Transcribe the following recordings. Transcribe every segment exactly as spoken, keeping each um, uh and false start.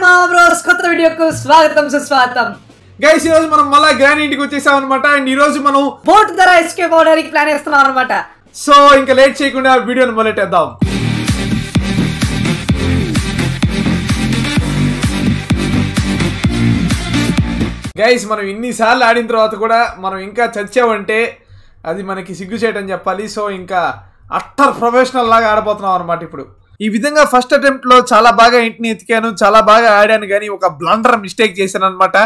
स्वागतम सुस्वागतम गाइस मन मल्ला ग्रानीट की वच्चेसामन्नमाट अंड ई रोजु मनम बोट धरा एस्केप अवडानिकी प्लान चेस्तुन्नामन्नमाट सो इंका लेट चेयकुंडा वीडियोनि मोदलెట్టేద్దాం गाइस मन इन्नी सार्लु आडिन तर्वात कूडा मन इंका चच्चावंटे अदि मनकी सिग्गुचेटनि चेप्पाली सो इंका अट्टर प्रोफेशनल लागा आडबोతున్నాం अन्नमाट इप्पुडु ఈ విధంగా ఫస్ట్ అటెంప్ట్ లో చాలా బాగా ఇంటిని ఎతికాను చాలా బాగా ఆడాను కానీ ఒక బ్లండర్ మిస్టేక్ చేశాను అన్నమాట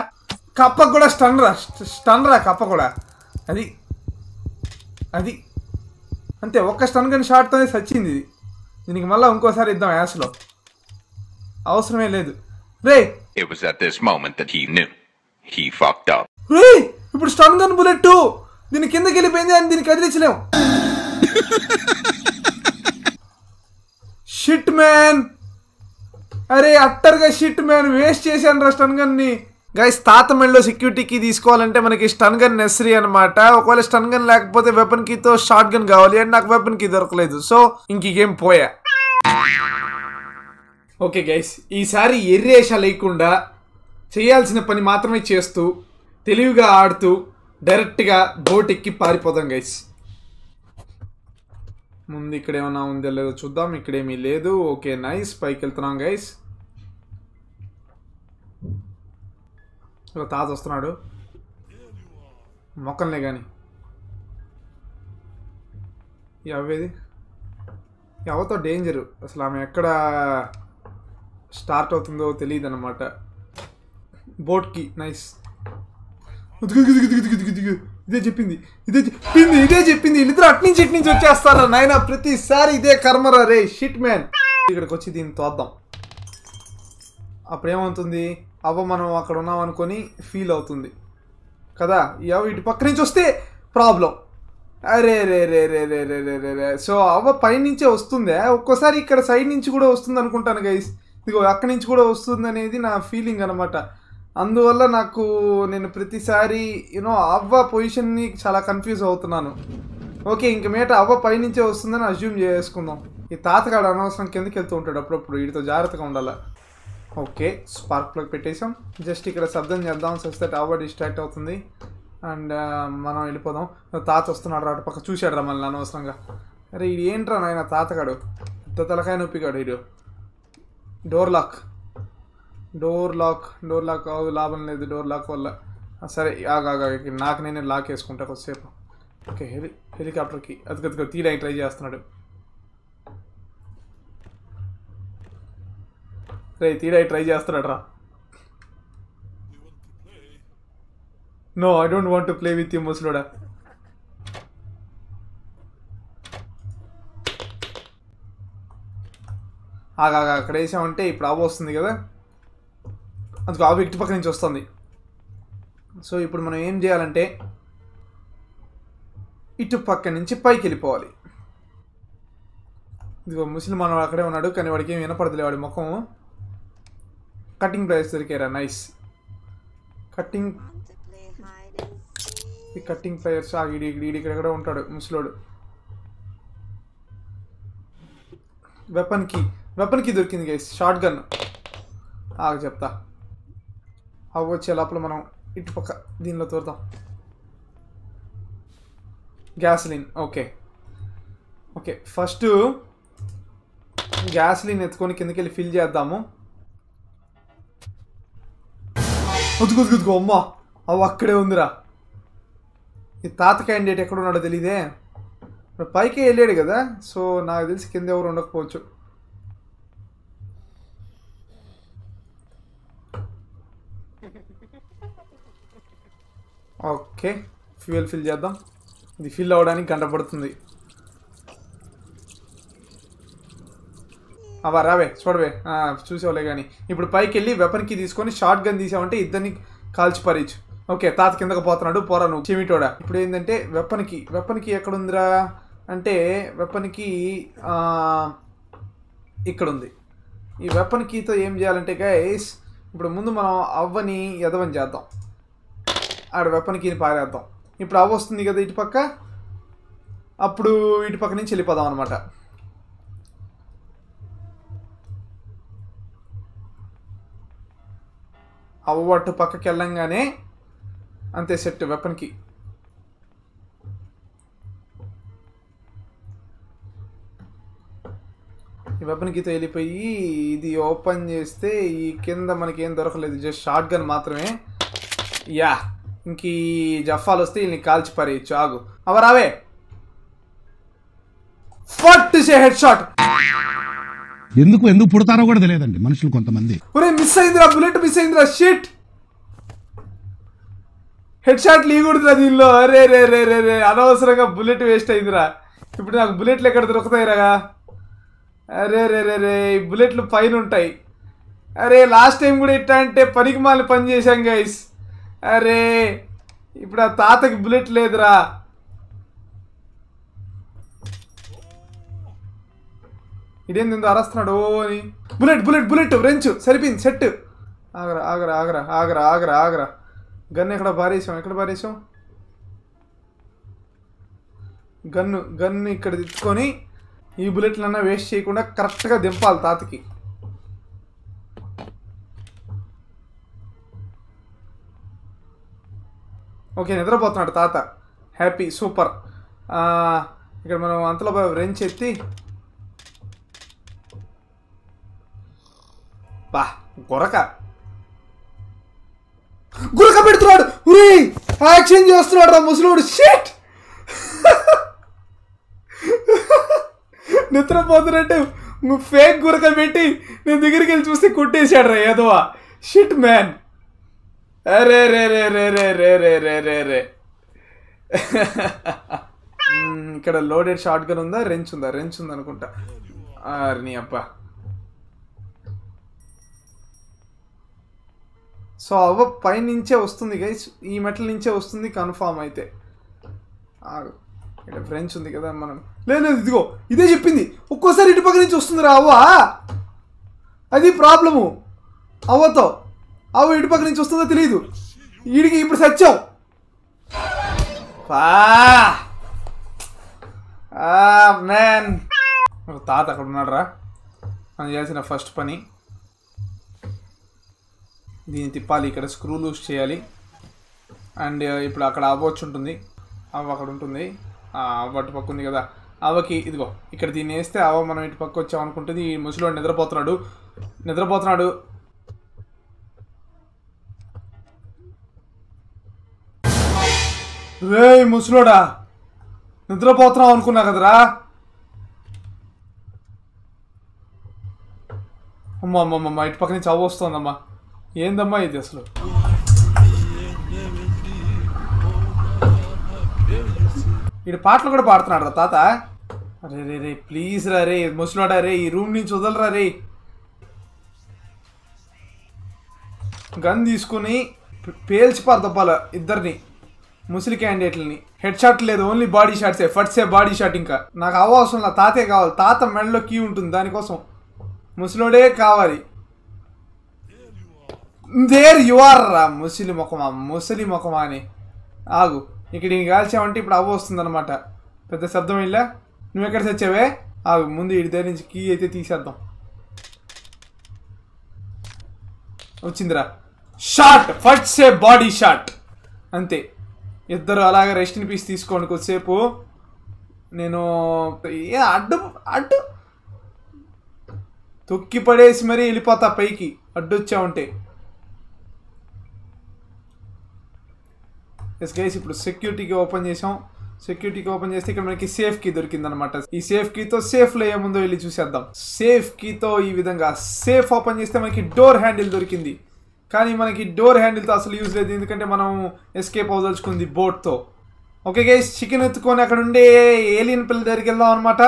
కప్ప కూడా స్టన్నర్ స్టన్నర్ కప్ప కూడా అది అది అంటే ఒక స్టన్ గన్ షాట్ తోనే సచ్చింది ఇది దీనికి మళ్ళీ ఇంకోసారి ఇద్దాం యాస్ లో అవసరమే లేదు రే it was at this moment that he knew he fucked up రే ఇప్పుడు స్టన్ గన్ బుల్లెట్ దీని కిందకి వెళ్ళిపోయింది అని దీనికి కదిలించలేం शिट मैन अरे अटर का शिट मैन वेस्ट चेशानु स्टन गन नी गाइस तातमेल्लो सिक्यूरिटी की तीसुकोवालंटे मनकी स्टन गन नेसेसरी अन्नमाट ओकवेळ स्टन गन लेकपोते वेपन की तो शॉट गन कावाली अंड नाकु वेपन की दोरकलेदु सो इंकी गेम पोया ओके गाइस ईसारी एर्रेशा लेकुंडा चेयाल्सिन पनि मात्रमे चेस्तू तेलिविगा आडुतू डायरेक्ट गा बोट एक्की पारिपोदां गाइस मुंदु इक्कड एमन्ना उंदो लेदो चूद्दाम इक्कडेमी लेदु ओके नाइस पैकी वेल्तुन्नाम गाइस तात वस्तुन्नाडु मोकल्ने गानी यावेदी यावतो डेंजर असलु आमे एक्कड स्टार्ट अवुतुंदो तेलियदु अन्नमाट बोट की नाइस ఇదే చెప్పింది ఇదే చెప్పింది ఇదే చెప్పింది ఇల్లిద్ర అట్ నుంచి ఇట్ నుంచి వచ్చేస్తారా నాయనా ప్రతిసారి ఇదే కర్మరా రే షిట్ మ్యాన్ ఇక్కడికి వచ్చి దీన్ని తోద్దాం అప్పుడు ఏమవుతుంది అవ్వ మనం అక్కడ ఉన్నాం అనుకొని ఫీల్ అవుతుంది కదా యావ ఇటు పక్క నుంచి వస్తే ప్రాబ్లం అరే రే రే రే రే రే రే సో అవ్వ పై నుంచి వస్తుందే ఒక్కోసారి ఇక్కడ సైడ్ నుంచి కూడా వస్తుంది అనుకుంటాను గైస్ ఇదిగో అక్కడ నుంచి కూడా వస్తుంది అనేది నా ఫీలింగ్ అన్నమాట అందువల్ల నాకు నేను ప్రతిసారి యూనో అవ్వ పొజిషన్ ని చాలా కన్ఫ్యూజ్ అవుతున్నాను ఓకే ఇంక మేట అవ్వ పై నుంచి వస్తుందని అజ్యూమ్ చేసుకుందాం ఈ తాతగాడు అనవసరం కిందకి వెళ్తూ ఉంటాడు అప్పుడప్పుడు వీడితో జాగ్రత్తగా ఉండాలి ఓకే స్పార్క్ ప్లగ్ పెట్టేసాం జస్ట్ ఇక్కడ శబ్దం చేద్దాం సో దట్ అవ్వ డిస్ట్రాక్ట్ అవుతుంది అండ్ మనం వెళ్ళిపోదాం తాత వస్తున్నాడు అటు పక్క చూశాడు రా మళ్ళీ అనవసరంగా అరే ఇది ఏంట్రా నాయనా తాతగాడు తలకాయ నొప్పిగాడు వీడు door lock door lock door lock लाभ ले डोर लाक वाल सर आगे नाक नैने लाक को सब ओके हेली हेलीकाप्टर की अतको तीन ट्रई चुना रे तीन ट्रई चरा no I don't want to play with you मुसलोड़ा आगा अकड़े इपड़ आव कदा అందుకు ఆవి ఇటు పక్క నుంచి వస్తుంది సో ఇప్పుడు మనం ఏం చేయాలంటే ఇటు పక్క నుంచి పైకి వెళ్ళిపోవాలి ఇదిగో ముస్లిమాన్ అక్కడే ఉన్నాడు కానీ వాడికి ఏం వినపడతలే వాడి ముఖం కటింగ్ ప్లేస్ దొరికేరా నైస్ కటింగ్ ఈ కటింగ్ ప్లేయర్స్ ఆ వీడి వీడి ఇక్కడ ఉంటాడు ముస్లోడు వెపన్ కి వెపన్ కి దొరికింది గైస్ షాట్ గన్ ఆగ చెప్తా అవి వచ్చే లోపల మనం ఇటుపక్క దీనిలో తోరుతాం gasoline okay okay first gasoline ఎత్తుకొని కిందకి వెళ్ళి ఫిల్ చేద్దాము ఉతుకుతుకు అమ్మ అవి అక్కడే ఉందిరా ఈ తాత క్యాండిడేట్ ఎక్కడ ఉన్నాడో తెలియదే పైకి వెళ్ళాడు కదా సో నాకు తెలిసి కింద ఎవరు ఉండకపోవచ్చు ओके फ्यूल फिल చేద్దాం ఇది ఫిల్ అవడానికి గంట పడుతుంది అవ రావే చూడవే ఆ చూసేవలే గాని ఇప్పుడు పైకి వెళ్లి వెపన్ కి తీసుకొని షాట్ గన్ తీసామంటే ఇద్దర్ని కాల్చి పరిచు ఓకే తాత కిందకి పోతున్నాడు పోరా నువ్వు చెమిటోడా ఇప్పుడు ఏందంటే వెపన్ కి వెపన్ కి ఎక్కడ ఉందిరా అంటే వెపన్ కి ఆ ఇక్కడ ఉంది ఈ వెపన్ కి తో ఏం చేయాలంటే గైస్ ఇప్పుడు ముందు మనం అవ్వని యదవం చేద్దాం ఆడ వెపన్ కీని పారేద్దాం ఇప్పుడు అవ వస్తుంది కదా ఇటు పక్క అప్పుడు ఇటు పక్క నుంచి వెళ్ళిపోదాం అన్నమాట అవ్వట్టు పక్కకి వెళ్ళంగానే అంతే సెట్ వెపన్కి. ఈ వెపన్కి తో వెళ్ళిపోయి ఇది ఓపెన్ చేస్తే ఈ కింద మనకేం దొరకలేదు, జస్ట్ షార్ట్ గన్ మాత్రమే. యా ఇంక ఈ జఫాలు వస్తే వీళ్ళని కాల్చి పారేయచ్చు. ఆగు అవరావే ఫట్ సే హెడ్ షాట్. ఎందుకు ఎందుకు పుడతారో కూడా తెలియదండి మనుషులు కొంతమంది. ఒరే మిస్ అయిందిరా, బుల్లెట్ మిస్ అయిందిరా, షిట్ హెడ్ షాట్ లీగూడదురా దీనిలో. అరే రే రే రే రే అనవసరంగా బుల్లెట్ వేస్ట్ అయిందిరా. ఇప్పుడు నాకు బుల్లెట్లు ఎక్కడ దొరుకుతాయిరా? అరే రే రే రే ఈ బుల్లెట్లు పైన ఉంటాయి. అరే లాస్ట్ టైం కూడా ఎట్లా అంటే పనికి మాలి పని చేశాం గైస్. అరే ఇప్పుడు ఆ తాతకి బుల్లెట్ లేదురా. ఇదేందో అరస్తున్నాడు అని బుల్లెట్ బుల్లెట్ బుల్లెట్ రెంచ్ సరిపోయింది సెట్. ఆగరా ఆగరా ఆగరా ఆగరా ఆగరా ఆగరా గన్ను ఎక్కడ బారేసాం, ఎక్కడ బారేసాం గన్ను? గన్ను ఇక్కడ తెచ్చుకొని ఈ బుల్లెట్లన్నా వేస్ట్ చేయకుండా కరెక్ట్గా దింపాలి తాతకి. ఓకే నిద్రపోతున్నాడు తాత, హ్యాపీ సూపర్. ఇక్కడ మనం అంతలో రెంచ్ ఎత్తి బా గొరక గురక పెడుతున్నాడు. ఉరి యాక్షన్ చేస్తున్నాడు రా ముసలోడు. షిట్ నిద్రపోతున్నట్టు నువ్వు ఫేక్ గురక పెట్టి నేను దగ్గరికి వెళ్ళి చూస్తే కొట్టేశాడు రా ఏదోవా. Shit man. అరే రే రే రే రే రే రే రే రే రే ఇక్కడ లోడెడ్ షార్ట్ గన్ ఉందా? రెంచ్ ఉందా? రెంచ్ ఉందనుకుంటా. అరే నీ అబ్బా. సో అవ్వ పైనుంచే వస్తుంది గైస్, ఈ మెటల్ నుంచే వస్తుంది కన్ఫామ్ అయితే. ఇక్కడ ఫ్రెంచ్ ఉంది కదా మనం. లేదు ఇదిగో ఇదే చెప్పింది, ఒక్కోసారి ఇటు పక్క నుంచి వస్తుంది రా అవ్వ, అది ప్రాబ్లము అవ్వతో. అవ్వ ఇటు పక్క నుంచి వస్తుందో తెలియదు వీడికి. ఇప్పుడు సచ్చావు మ్యాన్. తాత అక్కడ ఉన్నాడు రా. మనం చేసిన ఫస్ట్ పని దీన్ని తిప్పాలి, ఇక్కడ స్క్రూ లూజ్ చేయాలి. అండ్ ఇప్పుడు అక్కడ అవ్వచ్చు ఉంటుంది, అవ్వ అక్కడ ఉంటుంది, అవ్వ అటు పక్క ఉంది కదా. అవ్వకి ఇదిగో ఇక్కడ దీన్ని వేస్తే అవ్వ మనం ఇటు పక్క వచ్చాం అనుకుంటుంది. ఈ ముసలోడు నిద్రపోతున్నాడు, నిద్రపోతున్నాడు. రే ముసలోడా నిద్రపోతున్నావు అనుకున్నా కదరా. అమ్మ అమ్మమ్మ ఇటు పక్క నుంచి అవ్వ వస్తుందమ్మా. ఏందమ్మా ఇది అసలు? వీడు పాటలు కూడా పాడుతున్నాడు రా తాత. అరే రే రే ప్లీజ్ రా రే ముసలాడా రే, ఈ రూమ్ నుంచి వదలరా రే. గన్ తీసుకుని పేల్చిపారు దబ్బాల ఇద్దరిని ముసలి క్యాండిడేట్లని. హెడ్ షాట్ లేదు, ఓన్లీ బాడీ షాట్సే. ఫట్సే బాడీ షాట్. ఇంకా నాకు అవసరం లేదు, తాతే కావాలి. తాత మెడలో కీ ఉంటుంది, దానికోసం ముసలోడే కావాలి. దేర్ యు ఆర్ రా ముసలి ముఖమా, ముసలి ముఖమా అని. ఆగు ఇక్కడ నేను కాల్చామంటే ఇప్పుడు అవ్వ వస్తుందన్నమాట. పెద్ద శబ్దం ఇలా. నువ్వు ఎక్కడ తెచ్చావే? ఆగు ముందు ఇటు దగ్గర నుంచి కీ అయితే తీసేద్దాం. వచ్చిందిరా షాట్. ఫస్ట్ సే బాడీ షాట్ అంతే. ఇద్దరు అలాగే రెస్ట్ ఇన్ పీస్ తీసుకోండి కొద్దిసేపు. నేను ఏ అడ్డు అడ్డు తొక్కి పడేసి మరీ వెళ్ళిపోతా పైకి అడ్డు వచ్చామంటే. ఎస్ గైస్ ఇప్పుడు సెక్యూరిటీకి ఓపెన్ చేసాం. సెక్యూరిటీకి ఓపెన్ చేస్తే ఇక్కడ మనకి సేఫ్ కీ దొరికిందనమాట. ఈ సేఫ్ కీతో సేఫ్లో ఏముందో వెళ్ళి చూసేద్దాం. సేఫ్ కీతో ఈ విధంగా సేఫ్ ఓపెన్ చేస్తే మనకి డోర్ హ్యాండిల్ దొరికింది. కానీ మనకి డోర్ హ్యాండిల్తో అసలు యూజ్ లేదు, ఎందుకంటే మనం ఎస్కేప్ అవదలుచుకుంది బోట్తో. ఓకే గైస్ చికెన్ ఎత్తుకొని అక్కడ ఉండే ఏలియన్ పిల్ల దగ్గరికి వెళ్దాం అనమాట.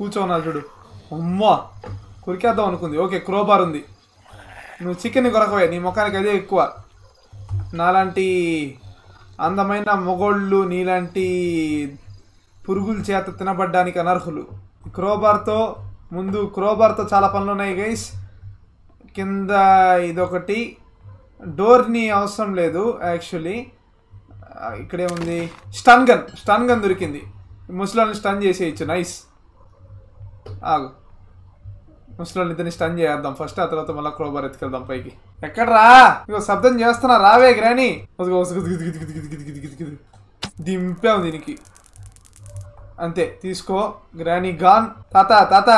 కూర్చోనా చూడు. అమ్మా కొరికేద్దాం అనుకుంది. ఓకే క్రోబార్ ఉంది. నువ్వు చికెన్ కొరకవే, నీ ముఖానికి అదే ఎక్కువ. నాలాంటి అందమైన మొగోళ్ళు నీలాంటి పురుగుల చేత తినబడ్డానికి అనర్హులు. క్రోబార్తో ముందు క్రోబార్తో చాలా పనులు ఉన్నాయి గైస్. కింద ఇదొకటి, డోర్ని అవసరం లేదు యాక్చువల్లీ. ఇక్కడేముంది? Stun gun. స్టన్ గన్ దొరికింది. ముసలాన్ని స్టన్ చేసేయచ్చు. నైస్. ఆగు ముసలోని ఇతని స్టన్ చేద్దాం ఫస్ట్, ఆ తర్వాత మళ్ళీ క్రోబార్ ఎత్తుకెళ్దాం పైకి. ఎక్కడరా ఇగో శబ్దం చేస్తున్నా రావే గ్రాని, దింపాం దీనికి అంతే. తీసుకో గ్రాని గాన్. తాత తాత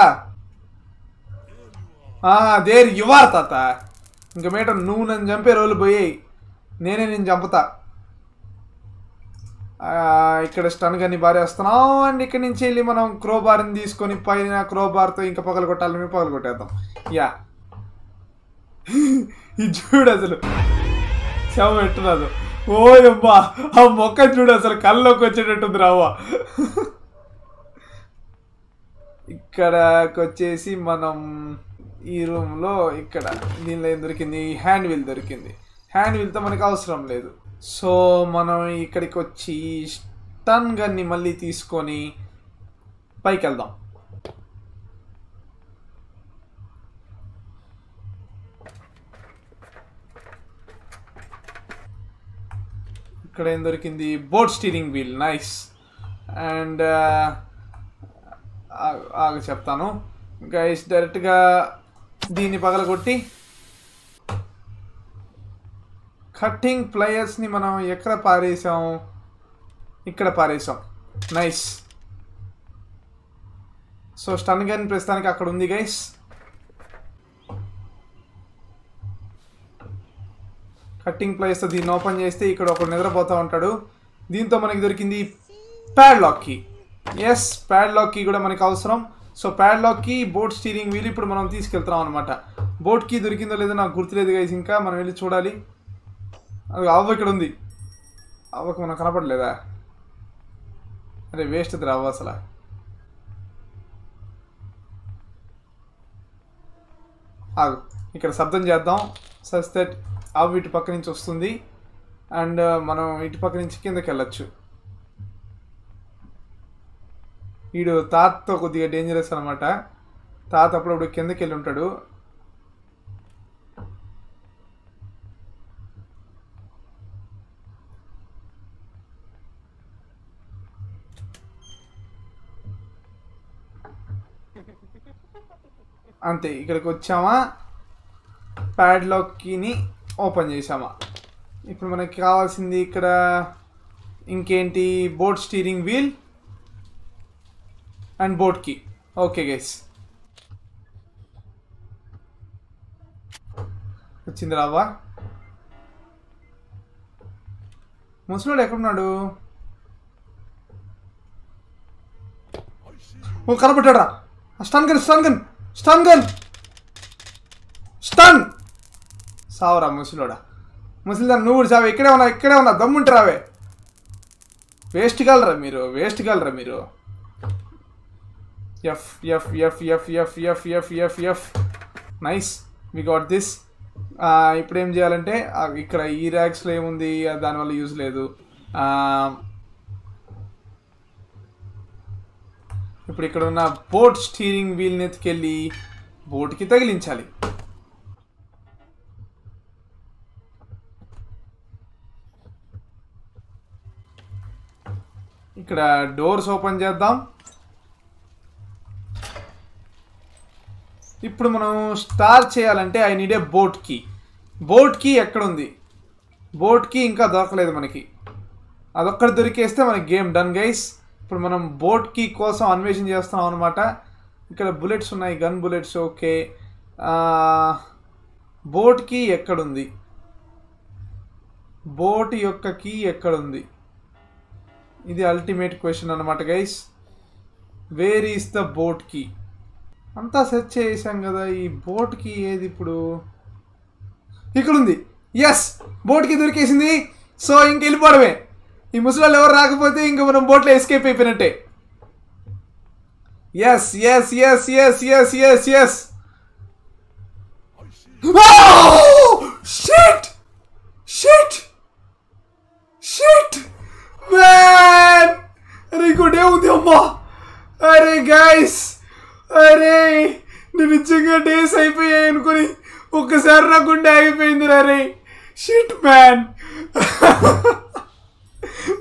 దేర్ యువర్ తాత. ఇంక మేట నువ్వు నన్ను చంపే రోజులు పోయాయి, నేనే నేను చంపుతా. ఇక్కడ స్టన్ గన్ని బారేస్తున్నాం అండ్ ఇక్కడ నుంచి వెళ్ళి మనం క్రోబార్ని తీసుకొని పైన క్రోబార్తో ఇంకా పగలు కొట్టాలి, మేము పగలు కొట్టేద్దాం. యా ఇది చూడు అసలు శవం పెట్టున్నాను. ఓ అబ్బా ఆ మొక్క చూడు అసలు కళ్ళలోకి వచ్చేటట్టుంది రావా. ఇక్కడకు వచ్చేసి మనం ఈ రూమ్లో ఇక్కడ దీనిలో ఏం దొరికింది, హ్యాండ్ వీల్ దొరికింది. హ్యాండ్ వీల్తో మనకు అవసరం లేదు, సో మనం ఇక్కడికి వచ్చి స్టన్ గన్ని మళ్ళీ తీసుకొని పైకి వెళ్దాం. ఇక్కడ ఏం దొరికింది, boat steering wheel, nice. And ఆగి చెప్తాను గైస్, డైరెక్ట్గా దీన్ని పగలగొట్టి కట్టింగ్ ప్లేయర్స్ని మనం ఎక్కడ పారేసాం, ఇక్కడ పారేసాం, నైస్. సో స్టన్ గన్ ప్రస్తుతానికి అక్కడ ఉంది గైస్. కట్టింగ్ ప్లేయర్స్తో దీన్ని ఓపెన్ చేస్తే ఇక్కడ ఒకడు నిద్రపోతూ ఉంటాడు. దీంతో మనకి దొరికింది padlock key. Yes padlock key కూడా మనకు అవసరం. So padlock key, boat steering wheel ఇప్పుడు మనం తీసుకెళ్తున్నాం అనమాట. బోట్ కీ దొరికిందో లేదో నాకు గుర్తులేదు గైస్, ఇంకా మనం వెళ్ళి చూడాలి. అది అవ్వ ఇక్కడ ఉంది, అవ్వకు మనం కనపడలేదా, అరే వేస్ట్ అది అవ్వ అసలు. ఆగు ఇక్కడ శబ్దం చేద్దాం సచ్ దట్ అవ్వ ఇటు పక్క నుంచి వస్తుంది అండ్ మనం ఇటు పక్క నుంచి కిందకి వెళ్ళచ్చు. వీడు తాతతో కొద్దిగా డేంజరస్ అనమాట, తాత అప్పుడప్పుడు కిందకి వెళ్ళి ఉంటాడు. అంతే ఇక్కడికి వచ్చామా, ప్యాడ్లాక్ కీని ఓపెన్ చేసామా. ఇప్పుడు మనకి కావాల్సింది ఇక్కడ ఇంకేంటి, boat steering wheel and boat key. Okay guys వచ్చింది రావా. ముసలోడు ఎక్కడున్నాడు, కనబడ్డాడు రా. Stun gun stun gun stun gun stun సావరా ముసలోడా, ముసలిదా నువ్వు కూడా సావే. ఇక్కడే ఉన్నా ఇక్కడే ఉన్నా దమ్ముంటే రావే. వేస్ట్ కాలరా మీరు, వేస్ట్ కాలరా మీరు. F F F F F F F F F nice we got this. ఇప్పుడు ఏం చేయాలంటే ఇక్కడ ఈ ర్యాక్స్లో ఏముంది, దానివల్ల యూజ్ లేదు. ఇప్పుడు ఇక్కడ ఉన్న బోట్ స్టీరింగ్ వీల్ని ఎత్తుకెళ్ళి బోట్కి తగిలించాలి. ఇక్కడ డోర్స్ ఓపెన్ చేద్దాం. ఇప్పుడు మనం స్టార్ చేయాలంటే I need a boat key. Boat key ఎక్కడుంది, బోట్ కీ ఇంకా దొరకలేదు మనకి, అదొక్కటి దొరికేస్తే మనకి గేమ్ డన్ గైస్. ఇప్పుడు మనం బోట్ కీ కోసం అన్వేషణ చేస్తున్నాం అనమాట. ఇక్కడ బుల్లెట్స్ ఉన్నాయి, gun bullets. Okay boat key ఎక్కడుంది, బోట్ యొక్క కీ ఎక్కడుంది, ఇది అల్టిమేట్ క్వశ్చన్ అనమాట guys. Where is the boat key, అంతా సెర్చ్ చేసాం కదా, ఈ బోట్ కీ ఏది ఇప్పుడు, ఇక్కడుంది. ఎస్ బోట్ కీ దొరికేసింది. సో ఇంక వెళ్ళిపోవడమే, ఈ ముసలాళ్ళు ఎవరు రాకపోతే ఇంక మనం బోట్లో ఎస్కేప్ అయిపోయినట్టే. Yes yes yes yes yes yes yes shit shit shit man. అరే ఇంకోటి ఏముంది అమ్మా, అరే గైస్ అరే నేను నిజంగా డేస్ అయిపోయాయి అనుకుని ఒక్కసారి నా గుండె ఆగిపోయింది. అరే షిట్ మ్యాన్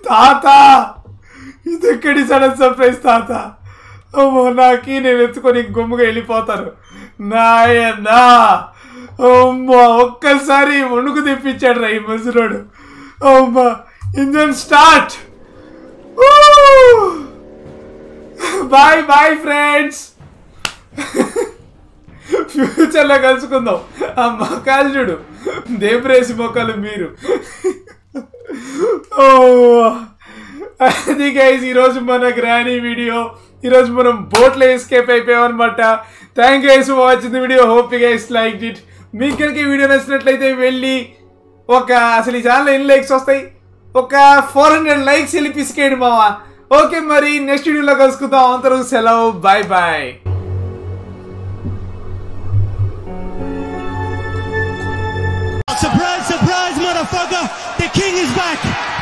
తాత, ఇది ఎక్కడి సడన్ సర్ప్రైజ్ తాత. అమ్మోనాకి నేను ఎత్తుకొని గుమ్ముగా వెళ్ళిపోతారు. నాయనా అమ్మా ఒక్కసారి వణుకు తెప్పించాడు రా ఈ ముసలోడు. అమ్మా engine start. Bye bye friends, ఫ్యూచర్లో కలుసుకుందాం. ఆ మొక్కలు చూడు, దేబ్రేసి మొక్కలు మీరు. ఓ అది గైస్ ఈరోజు మన గ్రానీ వీడియో. ఈరోజు మనం బోట్లో ఎస్కేప్ అయిపోయాం అనమాట. Thank you guys for watching the video. Hope you guys like it. మీకు కనుక ఈ వీడియో నచ్చినట్లయితే వెళ్ళి ఒక అసలు ఈ ఛానల్లో ఎన్ని లైక్స్ వస్తాయి, ఒక ఫోర్ హండ్రెడ్ లైక్స్ వెళ్ళి పిసికేయండి మామ. ఓకే మరి నెక్స్ట్ వీడియోలో కలుసుకుందాం. అంతవరకు సెలవు, bye bye. Surprise, surprise, motherfucker! The king is back!